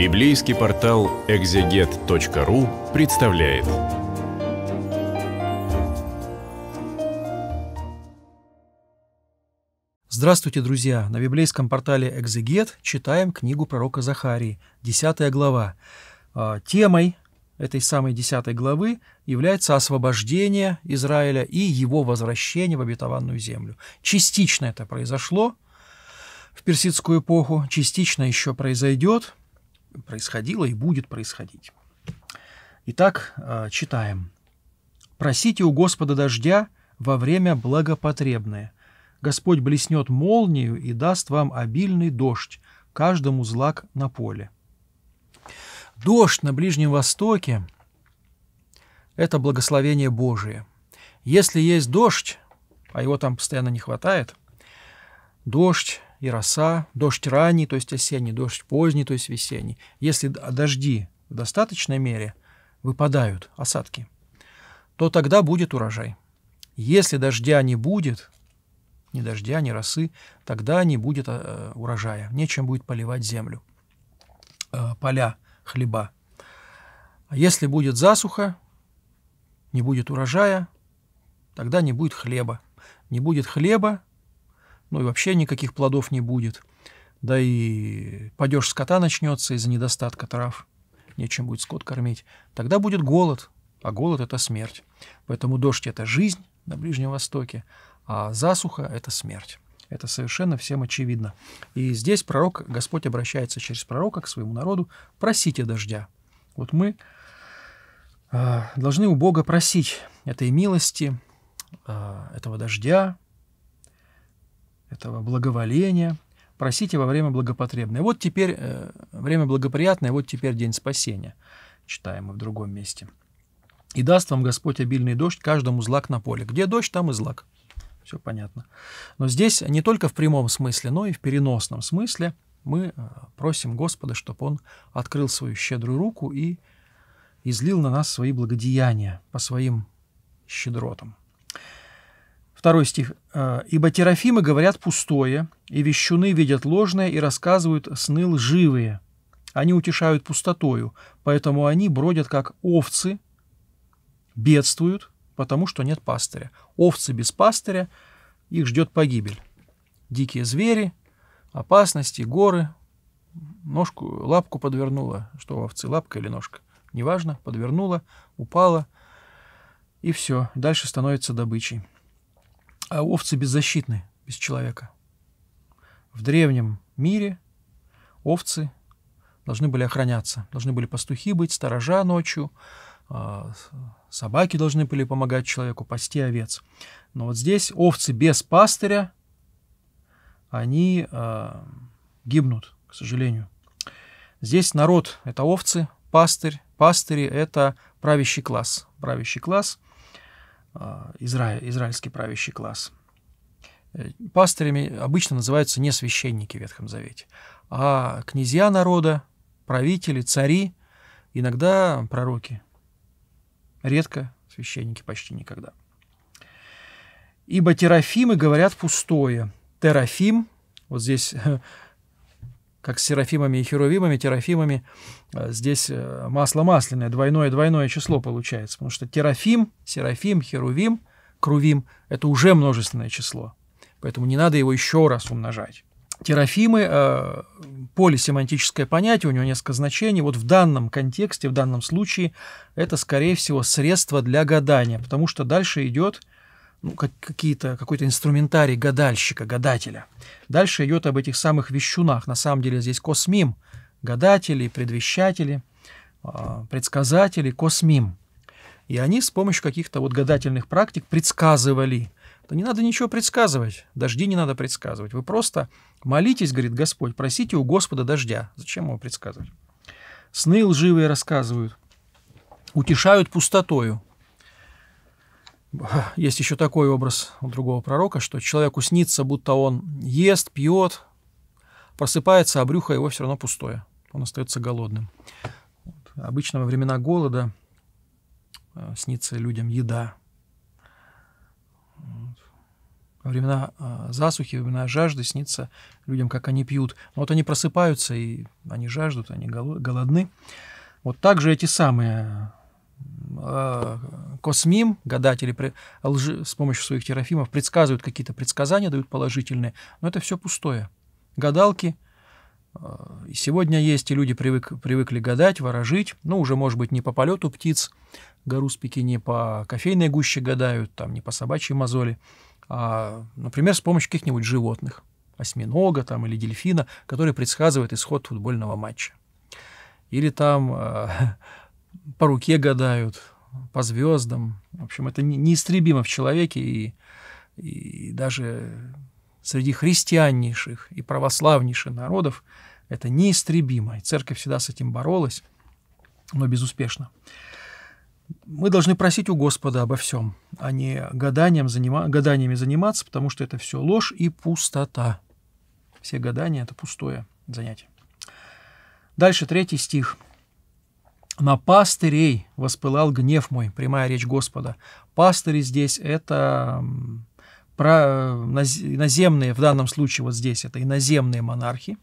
Библейский портал экзегет.ру представляет. Здравствуйте, друзья! На библейском портале Экзегет читаем книгу пророка Захарии, 10 глава. Темой этой самой 10 главы является освобождение Израиля и его возвращение в обетованную землю. Частично это произошло в персидскую эпоху, частично еще произойдет. Происходило и будет происходить. Итак, читаем. «Просите у Господа дождя во время благопотребное. Господь блеснет молнию и даст вам обильный дождь, каждому злак на поле». Дождь на Ближнем Востоке – это благословение Божие. Если есть дождь, а его там постоянно не хватает, дождь и роса, дождь ранний, то есть осенний, дождь поздний, то есть весенний. Если дожди в достаточной мере выпадают, осадки, то тогда будет урожай. Если дождя не будет, ни дождя, ни росы, тогда не будет урожая. Нечем будет поливать землю, поля, хлеба. А если будет засуха, не будет урожая, тогда не будет хлеба. Не будет хлеба, ну и вообще никаких плодов не будет. Да и падеж скота начнется из-за недостатка трав. Нечем будет скот кормить. Тогда будет голод, а голод – это смерть. Поэтому дождь – это жизнь на Ближнем Востоке, а засуха – это смерть. Это совершенно всем очевидно. И здесь пророк, Господь обращается через пророка к своему народу: просите дождя. Вот мы должны у Бога просить этой милости, этого дождя, этого благоволения, просите во время благопотребное. Вот теперь время благоприятное, вот теперь день спасения, читаем мы в другом месте. «И даст вам Господь обильный дождь, каждому злак на поле». Где дождь, там и злак. Все понятно. Но здесь не только в прямом смысле, но и в переносном смысле мы просим Господа, чтобы Он открыл свою щедрую руку и излил на нас свои благодеяния по своим щедротам. Второй стих. «Ибо терафимы говорят пустое, и вещуны видят ложное, и рассказывают сны лживые. Они утешают пустотою, поэтому они бродят, как овцы, бедствуют, потому что нет пастыря». Овцы без пастыря, их ждет погибель. Дикие звери, опасности, горы. Ножку, лапку подвернула. Что у овцы, лапка или ножка? Неважно, подвернула, упала, и все. Дальше становится добычей. А овцы беззащитны, без человека. В древнем мире овцы должны были охраняться. Должны были пастухи быть, сторожа ночью, собаки должны были помогать человеку, пасти овец. Но вот здесь овцы без пастыря, они гибнут, к сожалению. Здесь народ – это овцы, пастыри – это правящий класс. Правящий класс – израильский правящий класс. Пастырями обычно называются не священники в Ветхом Завете, а князья народа, правители, цари, иногда пророки. Редко священники, почти никогда. «Ибо терафимы говорят пустое». Терафим, вот здесь, как с серафимами и херувимами, терафимами, здесь масло масляное, двойное число получается, потому что терафим, серафим, херувим, крувим – это уже множественное число, поэтому не надо его еще раз умножать. Терафимы – полисемантическое понятие, у него несколько значений. Вот в данном контексте, в данном случае, это, скорее всего, средство для гадания, потому что дальше идет какой-то инструментарий гадальщика, гадателя. Дальше идет об этих самых вещунах. На самом деле здесь космим. Гадатели, предвещатели, предсказатели, космим. И они с помощью каких-то вот гадательных практик предсказывали. Да не надо ничего предсказывать. Дожди не надо предсказывать. Вы просто молитесь, говорит Господь, просите у Господа дождя. Зачем его предсказывать? Сны лживые рассказывают. Утешают пустотою. Есть еще такой образ у другого пророка, что человеку снится, будто он ест, пьет, просыпается, а брюхо его все равно пустое. Он остается голодным. Вот. Обычно во времена голода снится людям еда. Вот. Во времена засухи, во времена жажды снится людям, как они пьют. Вот они просыпаются, и они жаждут, они голодны. Вот так же эти самые Космим, гадатели с помощью своих терафимов предсказывают какие-то предсказания, дают положительные, но это все пустое. Гадалки и сегодня есть, и люди привыкли гадать, ворожить, ну, уже, может быть, не по полету птиц, гаруспики не по кофейной гуще гадают, там, не по собачьей мозоли, а, например, с помощью каких-нибудь животных, осьминога там, или дельфина, который предсказывает исход футбольного матча. Или там по руке гадают, по звездам. В общем, это неистребимо в человеке, и даже среди христианнейших и православнейших народов это неистребимо. И церковь всегда с этим боролась, но безуспешно. Мы должны просить у Господа обо всем, а не гаданиями заниматься, потому что это все ложь и пустота. Все гадания – это пустое занятие. Дальше 3 стих. «На пастырей воспылал гнев мой», прямая речь Господа. Пастыри здесь – это иноземные, в данном случае вот здесь, это иноземные монархи.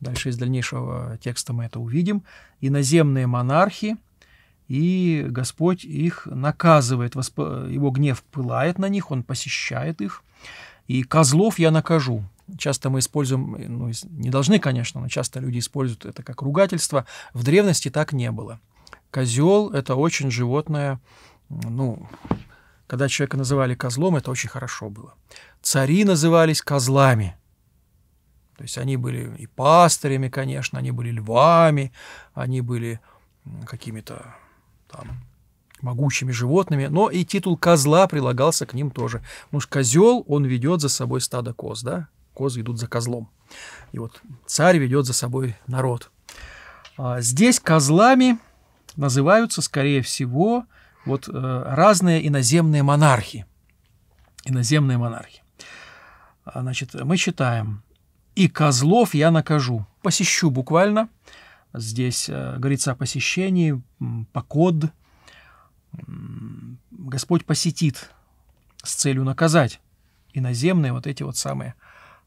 Дальше из дальнейшего текста мы это увидим. Иноземные монархи, и Господь их наказывает, его гнев пылает на них, он посещает их. «И козлов я накажу». Часто мы используем, ну, не должны, конечно, но часто люди используют это как ругательство. В древности так не было. Козел – это очень животное, ну, когда человека называли козлом, это очень хорошо было. Цари назывались козлами. То есть они были и пастырями, конечно, они были львами, они были какими-то там могучими животными, но и титул козла прилагался к ним тоже. Потому что козел, он ведет за собой стадо коз, да? Козы идут за козлом. И вот царь ведет за собой народ. Здесь козлами называются, скорее всего, вот разные иноземные монархи. Иноземные монархи. Значит, мы читаем. «И козлов я накажу». Посещу буквально. Здесь говорится о посещении, покод. Господь посетит с целью наказать иноземные вот эти вот самые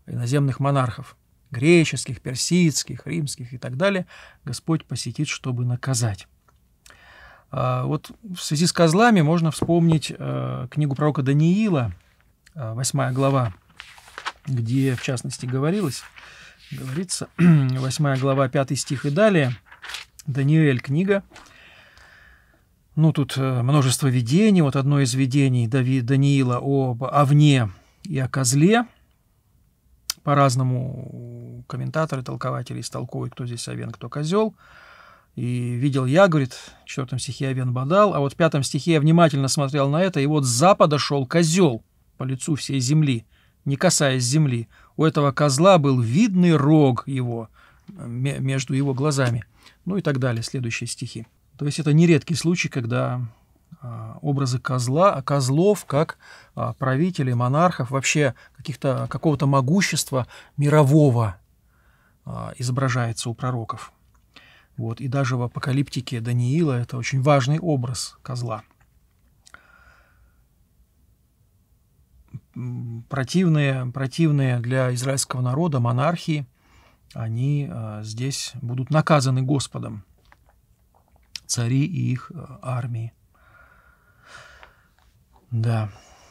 иноземных монархов, греческих, персидских, римских и так далее. Господь посетит, чтобы наказать. Вот в связи с козлами можно вспомнить книгу пророка Даниила, 8 глава, где, в частности, говорится, 8 глава, 5 стих и далее, Даниэль книга. Ну, тут множество видений. Вот одно из видений Даниила об овне и о козле. По-разному комментаторы, толкователи истолковывают, кто здесь овен, кто козел. «И видел я, — говорит, — в 4 стихе овен бодал, а вот в 5 стихе я внимательно смотрел на это, и вот с запада шел козел по лицу всей земли, не касаясь земли. У этого козла был видный рог его между его глазами». Ну и так далее, следующие стихи. То есть это нередкий случай, когда образы козлов как правителей, монархов, вообще какого-то могущества мирового изображается у пророков. Вот. И даже в апокалиптике Даниила это очень важный образ козла. Противные для израильского народа монархии, они здесь будут наказаны Господом. Цари и их армии. Да.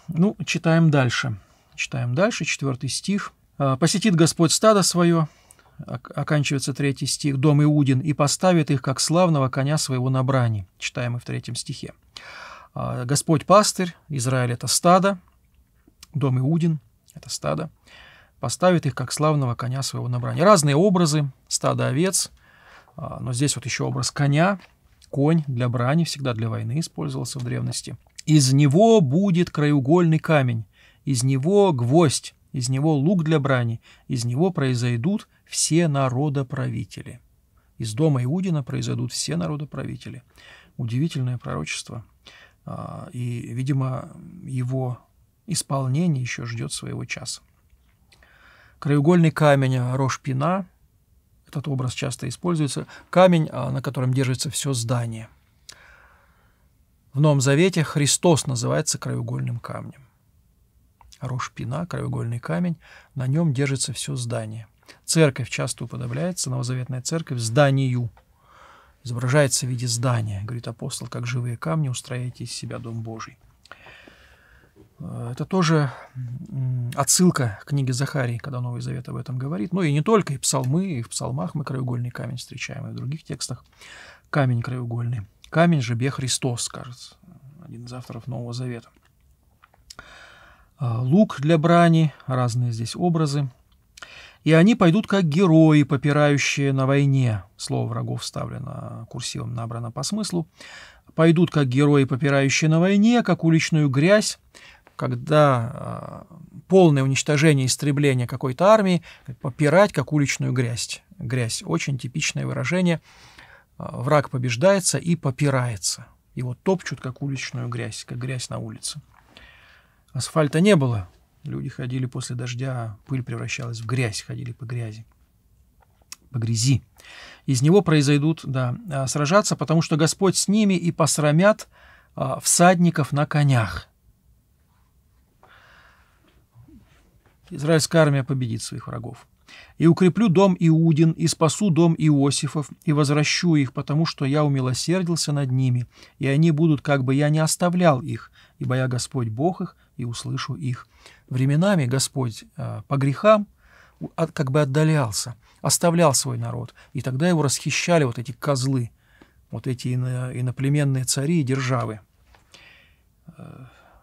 Ну, читаем дальше. 4 стих. «Посетит Господь стадо свое», оканчивается 3 стих, «дом Иудин, и поставит их, как славного коня своего на брани». Читаем и в 3 стихе. Господь пастырь, Израиль – это стадо, дом Иудин – это стадо, поставит их, как славного коня своего на брани. Разные образы, стадо овец, но здесь вот еще образ коня. Конь для брани, всегда для войны использовался в древности. «Из него будет краеугольный камень, из него гвоздь, из него лук для брани, из него произойдут все народоправители». Из дома Иудина произойдут все народоправители. Удивительное пророчество. И, видимо, его исполнение еще ждет своего часа. Краеугольный камень Рош-Пина. Этот образ часто используется. Камень, на котором держится все здание. В Новом Завете Христос называется краеугольным камнем. рожпина, краеугольный камень, на нем держится все здание. Церковь часто уподобляется, новозаветная церковь, зданию. Изображается в виде здания, говорит апостол, как живые камни, устраивайте из себя Дом Божий. Это тоже отсылка к книге Захарии, когда Новый Завет об этом говорит. Ну и не только, и псалмы, и в псалмах мы краеугольный камень встречаем, и в других текстах камень краеугольный. Камень же бе Христос, кажется, один из авторов Нового Завета. Лук для брани, разные здесь образы. И они пойдут как герои, попирающие на войне. Слово врагов вставлено курсивом, набрано по смыслу. Пойдут как герои, попирающие на войне, как уличную грязь, когда полное уничтожение, истребление какой-то армии, попирать как уличную грязь. Грязь – очень типичное выражение. Враг побеждается и попирается. Его топчут как уличную грязь, как грязь на улице. Асфальта не было. Люди ходили после дождя, пыль превращалась в грязь, ходили по грязи, по грязи. Из него произойдут, да, сражаться, потому что Господь с ними и посрамят всадников на конях. Израильская армия победит своих врагов. «И укреплю дом Иудин, и спасу дом Иосифов, и возвращу их, потому что я умилосердился над ними, и они будут, как бы я не оставлял их, ибо я Господь Бог их, и услышу их». Временами Господь по грехам как бы отдалялся, оставлял свой народ, и тогда его расхищали вот эти козлы, вот эти иноплеменные цари и державы.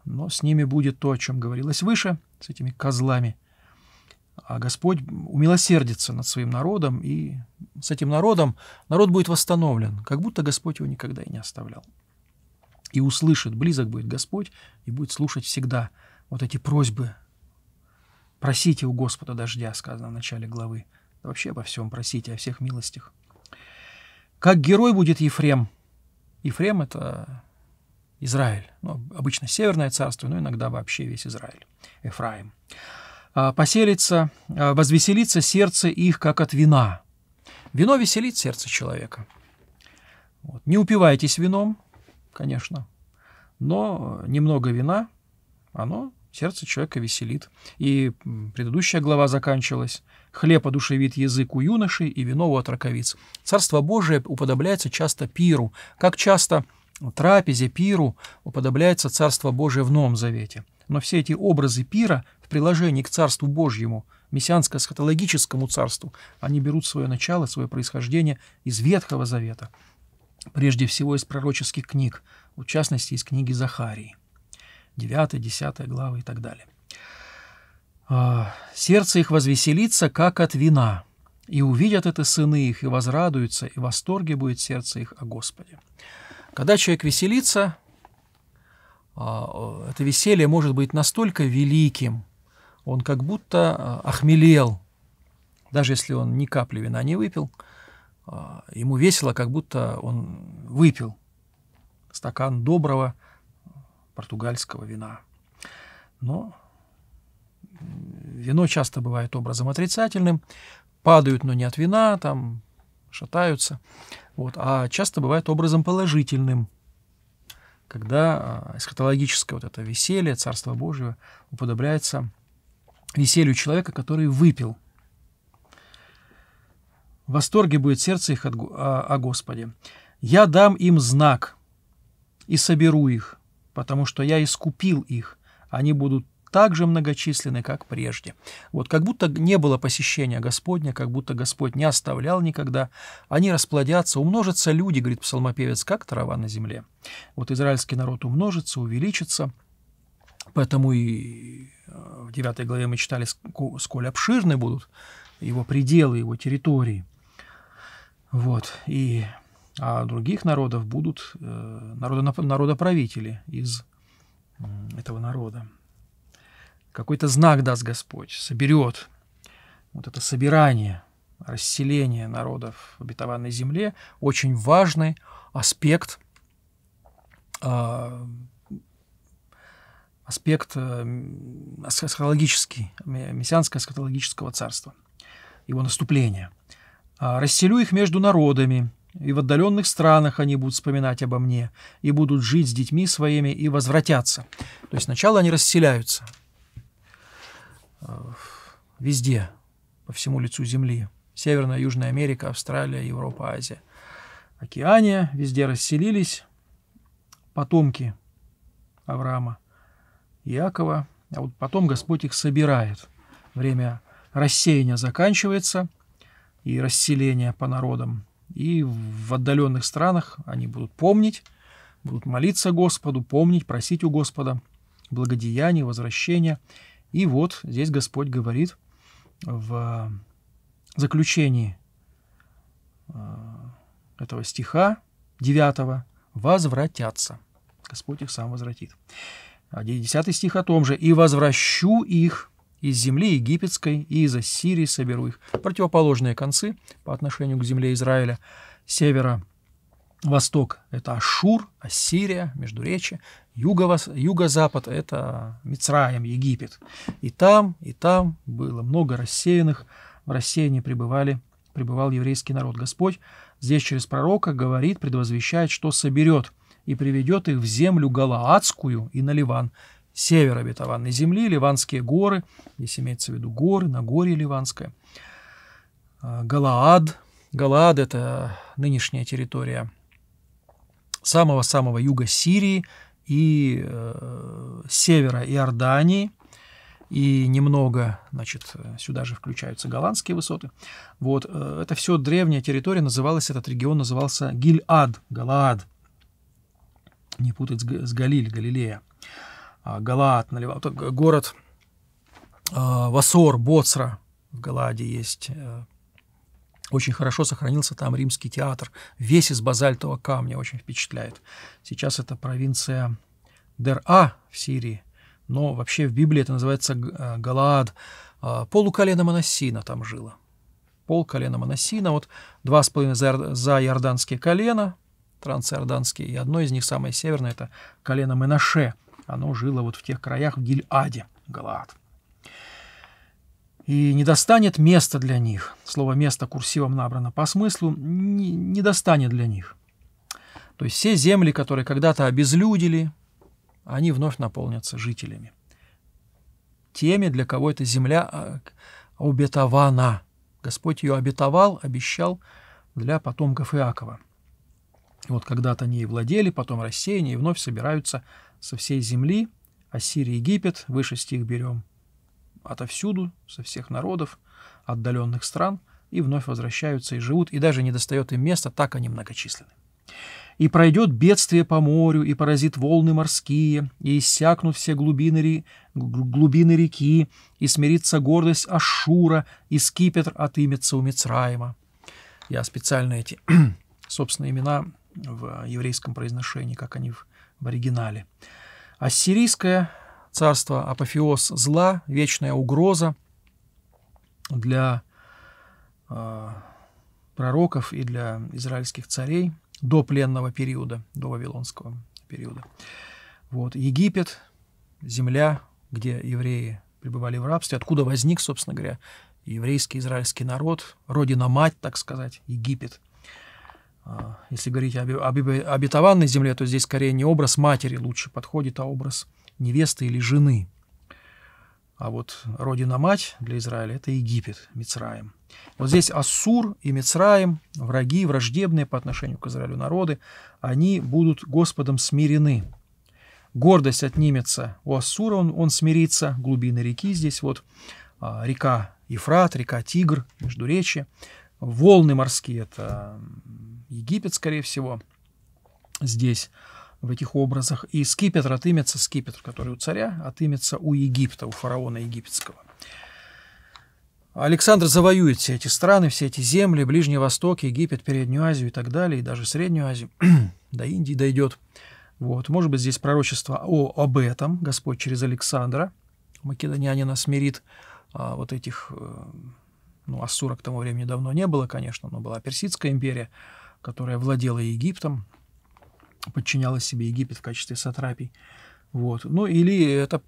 Но с ними будет то, о чем говорилось выше, с этими козлами. А Господь умилосердится над своим народом, и с этим народом народ будет восстановлен, как будто Господь его никогда и не оставлял. И услышит, близок будет Господь, и будет слушать всегда вот эти просьбы. «Просите у Господа дождя», сказано в начале главы. Да вообще обо всем просите, о всех милостях. «Как герой будет Ефрем». Ефрем – это Израиль. Ну, обычно Северное царство, но иногда вообще весь Израиль. Эфраим. «Поселится, возвеселится сердце их, как от вина». Вино веселит сердце человека. Вот. Не упивайтесь вином, конечно, но немного вина, оно сердце человека веселит. И предыдущая глава заканчивалась. «Хлеб одушевит язык у юношей и вино у отроковиц». Царство Божие уподобляется часто пиру, как часто трапезе, пиру уподобляется Царство Божие в Новом Завете. Но все эти образы пира в приложении к Царству Божьему, мессианско-эсхатологическому царству, они берут свое начало, свое происхождение из Ветхого Завета, прежде всего из пророческих книг, в частности из книги Захарии, 9, 10 главы и так далее. «Сердце их возвеселится, как от вина, и увидят это сыны их, и возрадуются, и в восторге будет сердце их о Господе». Когда человек веселится, это веселье может быть настолько великим, он как будто охмелел, даже если он ни капли вина не выпил, ему весело, как будто он выпил стакан доброго португальского вина. Но вино часто бывает образом отрицательным, падают, но не от вина, там шатаются, вот, а часто бывает образом положительным, когда эсхатологическое вот это веселье Царства Божьего уподобляется веселью человека, который выпил. «В восторге будет сердце их о Господе. Я дам им знак и соберу их, потому что я искупил их. Они будут так же многочисленны, как прежде». Вот как будто не было посещения Господня, как будто Господь не оставлял никогда. Они расплодятся, умножатся люди, говорит псалмопевец, как трава на земле. Вот израильский народ умножится, увеличится. Поэтому и в 9 главе мы читали, сколь обширны будут его пределы, его территории. Вот. И а других народов будут народоправители из этого народа. Какой-то знак даст Господь, соберет. Вот это собирание, расселение народов в обетованной земле очень важный аспект, эсхатологический, мессианско-эсхатологического царства, его наступления. «Расселю их между народами, и в отдаленных странах они будут вспоминать обо мне, и будут жить с детьми своими, и возвратятся». То есть сначала они расселяются, везде, по всему лицу земли. Северная, Южная Америка, Австралия, Европа, Азия, Океания, везде расселились потомки Авраама, Иакова. А вот потом Господь их собирает. Время рассеяния заканчивается и расселение по народам. И в отдаленных странах они будут помнить, будут молиться Господу, помнить, просить у Господа благодеяния, возвращения. И вот здесь Господь говорит в заключении этого стиха 9: «Возвратятся». Господь их сам возвратит. 10 стих о том же: «И возвращу их из земли египетской, и из Ассирии соберу их». Противоположные концы по отношению к земле Израиля. Северо-восток – это Ашур, Ассирия, Междуречие. Юго-запад – это Мицраим, Египет. И там было много рассеянных. В рассеянии пребывал еврейский народ. Господь здесь через пророка говорит, предвозвещает, что соберет и приведет их в землю Галаадскую и на Ливан, север обетованной земли, Ливанские горы, здесь имеется в виду горы, Нагорье Ливанское. Галаад, Галаад – это нынешняя территория самого-самого юга Сирии и севера Иордании, и немного, значит, сюда же включаются голландские высоты. Вот, это все древняя территория, называлась, этот регион назывался Гиль-Ад, Галаад. Не путать с Галиль, Галилея. Галаад, город Васор, Боцра в Галааде есть. Очень хорошо сохранился там римский театр. Весь из базальтового камня, очень впечатляет. Сейчас это провинция Дер-А в Сирии, но вообще в Библии это называется Галаад. Полуколена Манассина там жило. Полколена Манассина, вот 2,5 за иорданские колена, трансиорданские, и одно из них, самое северное, это колено Менаше. Оно жило вот в тех краях, в Гиль-Аде, Галаад. «И не достанет места для них». Слово «место» курсивом набрано по смыслу. «Не достанет для них». То есть все земли, которые когда-то обезлюдили, они вновь наполнятся жителями. Теми, для кого эта земля обетована. Господь ее обетовал, обещал для потомков Иакова. И вот когда-то они и владели, потом рассеяние, и вновь собираются со всей земли. Ассирия, Египет, выше стих берем, отовсюду, со всех народов, отдаленных стран, и вновь возвращаются и живут, и даже не достает им места, так они многочисленны. «И пройдет бедствие по морю, и поразит волны морские, и иссякнут все глубины реки, и смирится гордость Ашшура, и скипетр отымется у Мицраима». Я специально эти, собственно, имена в еврейском произношении, как они в оригинале. Ассирийское царство, апофеоз зла, вечная угроза для пророков и для израильских царей до пленного периода, до вавилонского периода. Вот. Египет, земля, где евреи пребывали в рабстве, откуда возник, собственно говоря, еврейский израильский народ, родина-мать, так сказать, Египет. Если говорить об обетованной земле, то здесь скорее не образ матери лучше подходит, а образ невесты или жены. А вот родина-мать для Израиля – это Египет, Мицраим. Вот здесь Ассур и Мицраим, враги, враждебные по отношению к Израилю народы, они будут Господом смирены. Гордость отнимется у Ассура, он смирится, глубины реки здесь, вот река Ефрат, река Тигр, Междуречие. Волны морские – это Египет, скорее всего, здесь, в этих образах. И скипетр отымется, скипетр, который у царя, отымется у Египта, у фараона египетского. Александр завоюет все эти страны, все эти земли, Ближний Восток, Египет, Переднюю Азию и так далее, и даже Среднюю Азию, до Индии дойдет. Вот. Может быть, здесь пророчество об этом. Господь через Александра, македонянина, смирит вот этих... Ну, Ассура к тому времени давно не было, конечно, но была Персидская империя, которая владела Египтом, подчиняла себе Египет в качестве сатрапий. Вот. Ну, или это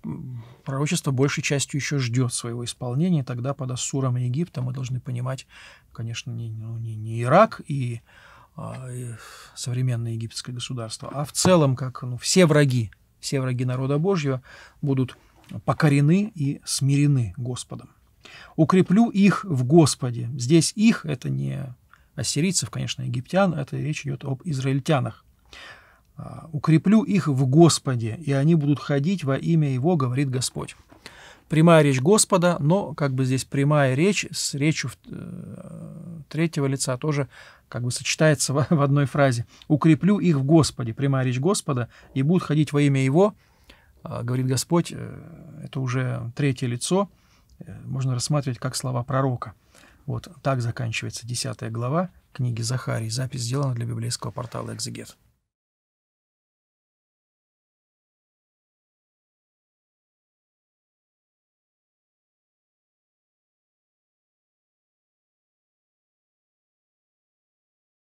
пророчество большей частью еще ждет своего исполнения, тогда под Ассуром и Египтом мы должны понимать, конечно, не Ирак и современное египетское государство, а в целом, как все враги народа Божьего будут покорены и смирены Господом. «Укреплю их в Господе». Здесь «их» — это не ассирийцев, конечно, египтян, это речь идет об израильтянах. «Укреплю их в Господе, и они будут ходить во имя Его, говорит Господь». Прямая речь Господа, но как бы здесь прямая речь с речью третьего лица тоже как бы сочетается в одной фразе. «Укреплю их в Господе», прямая речь Господа, «и будут ходить во имя Его, говорит Господь». Это уже третье лицо, можно рассматривать как слова пророка. Вот так заканчивается 10 глава книги Захарии. Запись сделана для библейского портала «Экзегет».